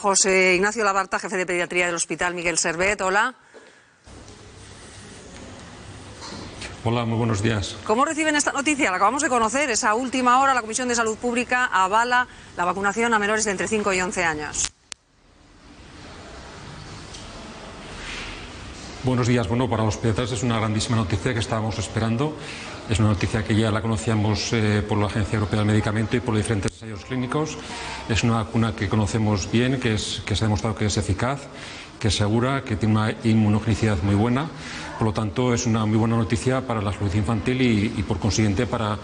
José Ignacio Labarta, jefe de pediatría del Hospital Miguel Servet. Hola. Hola, muy buenos días. ¿Cómo reciben esta noticia? La acabamos de conocer, es a última hora. La Comisión de Salud Pública avala la vacunación a menores de entre 5 y 11 años. Buenos días. Bueno, para los pediatras es una grandísima noticia que estábamos esperando. Es una noticia que ya la conocíamos por la Agencia Europea del Medicamento y por los diferentes ensayos clínicos. Es una vacuna que conocemos bien, que se ha demostrado que es eficaz, que es segura, que tiene una inmunogenicidad muy buena. Por lo tanto, es una muy buena noticia para la salud infantil y por consiguiente, para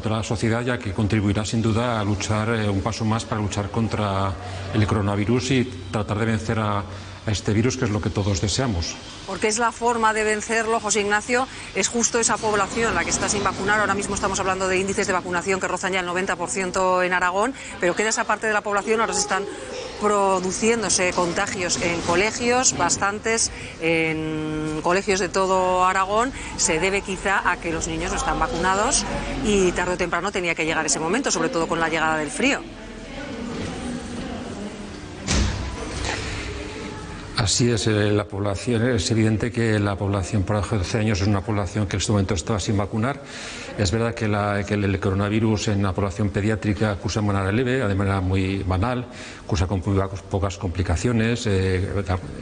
toda la sociedad, ya que contribuirá sin duda a luchar un paso más para luchar contra el coronavirus y tratar de vencer a este virus, que es lo que todos deseamos. Porque es la forma de vencerlo, José Ignacio, es justo esa población la que está sin vacunar. Ahora mismo estamos hablando de índices de vacunación que rozan ya el 90% en Aragón, pero queda esa parte de la población. Ahora se están produciéndose contagios en colegios, bastantes en colegios de todo Aragón. Se debe quizá a que los niños no están vacunados y tarde o temprano tenía que llegar ese momento, sobre todo con la llegada del frío. Así es, la población, es evidente que la población por debajo de 12 años es una población que en este momento está sin vacunar. Es verdad que el coronavirus en la población pediátrica cursa de manera leve, de manera muy banal, cursa con pocas complicaciones. En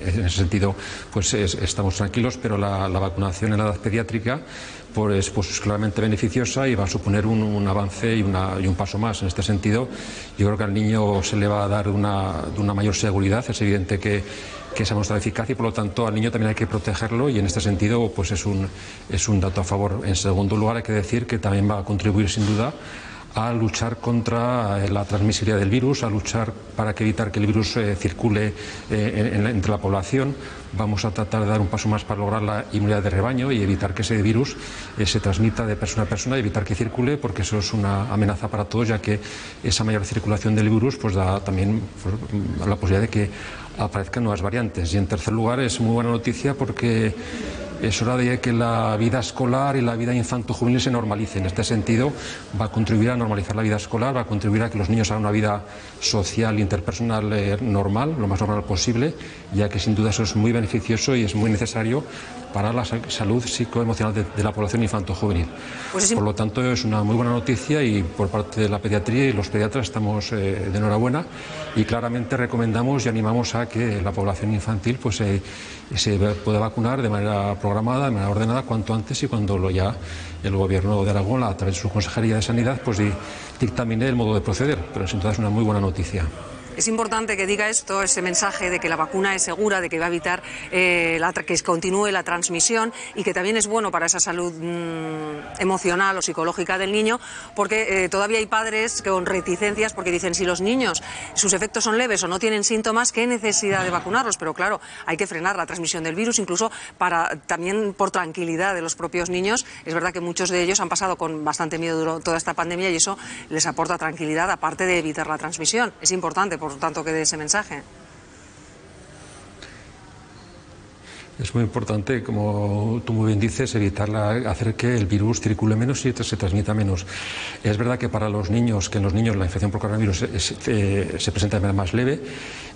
ese sentido, pues estamos tranquilos, pero la vacunación en la edad pediátrica pues es claramente beneficiosa y va a suponer un avance y un paso más. En este sentido, yo creo que al niño se le va a dar una mayor seguridad. Es evidente que se ha mostrado eficaz y por lo tanto al niño también hay que protegerlo, y en este sentido pues es un dato a favor. En segundo lugar, hay que decir que también va a contribuir sin duda a luchar contra la transmisibilidad del virus, a luchar para evitar que el virus circule entre la población. Vamos a tratar de dar un paso más para lograr la inmunidad de rebaño y evitar que ese virus se transmita de persona a persona y evitar que circule, porque eso es una amenaza para todos, ya que esa mayor circulación del virus pues da también la posibilidad de que aparezcan nuevas variantes. Y en tercer lugar, es muy buena noticia porque es hora de que la vida escolar y la vida infanto-juvenil se normalice. En este sentido, va a contribuir a normalizar la vida escolar, va a contribuir a que los niños hagan una vida social, interpersonal normal, lo más normal posible, ya que sin duda eso es muy beneficioso y es muy necesario para la salud psicoemocional de la población infanto-juvenil. Pues sí. Por lo tanto, es una muy buena noticia y por parte de la pediatría y los pediatras estamos de enhorabuena, y claramente recomendamos y animamos a que la población infantil pues se pueda vacunar de manera programada, de manera ordenada, cuanto antes, y cuando ya el Gobierno de Aragón, a través de su Consejería de Sanidad, pues dictamine el modo de proceder. Pero sin duda es una muy buena noticia. Es importante que diga esto, ese mensaje de que la vacuna es segura, de que va a evitar que continúe la transmisión, y que también es bueno para esa salud emocional o psicológica del niño, porque todavía hay padres con reticencias porque dicen: si los niños, sus efectos son leves o no tienen síntomas, ¿qué necesidad de vacunarlos? Pero claro, hay que frenar la transmisión del virus, incluso también por tranquilidad de los propios niños. Es verdad que muchos de ellos han pasado con bastante miedo durante toda esta pandemia y eso les aporta tranquilidad, aparte de evitar la transmisión. Es importante, por lo tanto, que dé ese mensaje. Es muy importante, como tú muy bien dices, hacer que el virus circule menos y se transmita menos. Es verdad que para los niños, la infección por coronavirus se presenta de manera más leve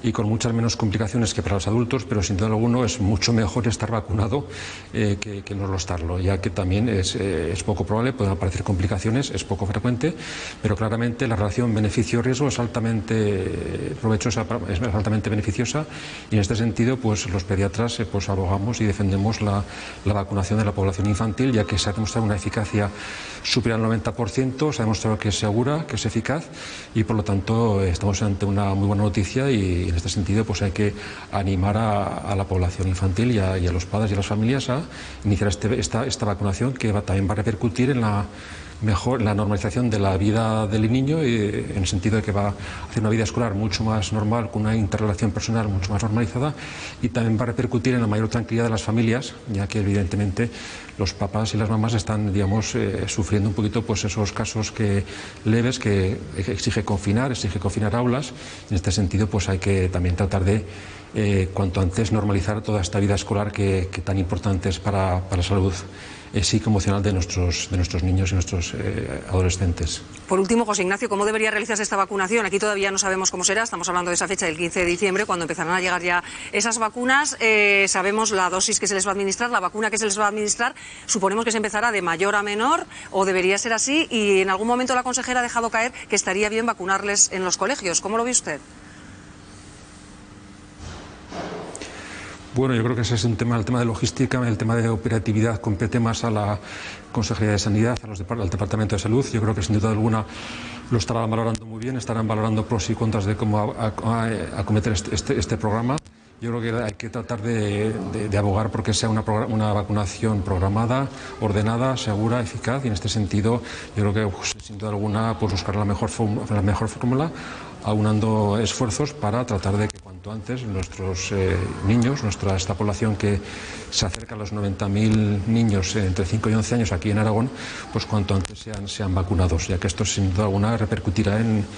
y con muchas menos complicaciones que para los adultos, pero sin duda alguno es mucho mejor estar vacunado que no lo estarlo, ya que también es poco probable, pueden aparecer complicaciones, es poco frecuente, pero claramente la relación beneficio-riesgo es altamente provechosa, es altamente beneficiosa, y en este sentido pues los pediatras abogamos y defendemos la vacunación de la población infantil, ya que se ha demostrado una eficacia superior al 90%, se ha demostrado que es segura, que es eficaz, y por lo tanto estamos ante una muy buena noticia, y en este sentido pues hay que animar a la población infantil y a los padres y a las familias a iniciar esta vacunación, que también va a repercutir en la normalización de la vida del niño, en el sentido de que va a hacer una vida escolar mucho más normal, con una interrelación personal mucho más normalizada, y también va a repercutir en la mayor tranquilidad de las familias, ya que evidentemente los papás y las mamás están, digamos, sufriendo un poquito pues esos casos leves que exige confinar aulas. En este sentido pues hay que también tratar de cuanto antes normalizar toda esta vida escolar que tan importante es para la salud psicoemocional de nuestros niños y nuestros adolescentes. Por último, José Ignacio, ¿cómo debería realizarse esta vacunación? Aquí todavía no sabemos cómo será, estamos hablando de esa fecha del 15 de diciembre, cuando empezarán a llegar ya esas vacunas. Sabemos la dosis que se les va a administrar, la vacuna que se les va a administrar, suponemos que se empezará de mayor a menor, o debería ser así, y en algún momento la consejera ha dejado caer que estaría bien vacunarles en los colegios. ¿Cómo lo ve usted? Bueno, yo creo que ese es un tema, el tema de logística, el tema de operatividad compete más a la Consejería de Sanidad, al Departamento de Salud. Yo creo que sin duda alguna lo estarán valorando muy bien, estarán valorando pros y contras de cómo acometer este programa. Yo creo que hay que tratar de abogar porque sea una vacunación programada, ordenada, segura, eficaz, y en este sentido yo creo que sin duda alguna pues buscar la mejor fórmula, aunando esfuerzos para tratar de que cuanto antes nuestros niños, esta población que se acerca a los 90.000 niños entre 5 y 11 años aquí en Aragón, pues cuanto antes sean vacunados, ya que esto sin duda alguna repercutirá en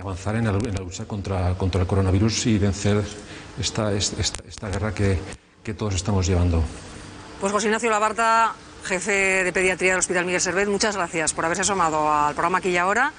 avanzar en la lucha contra el coronavirus y vencer esta guerra que todos estamos llevando. Pues José Ignacio Labarta, jefe de pediatría del Hospital Miguel Servet, muchas gracias por haberse asomado al programa Aquí y Ahora.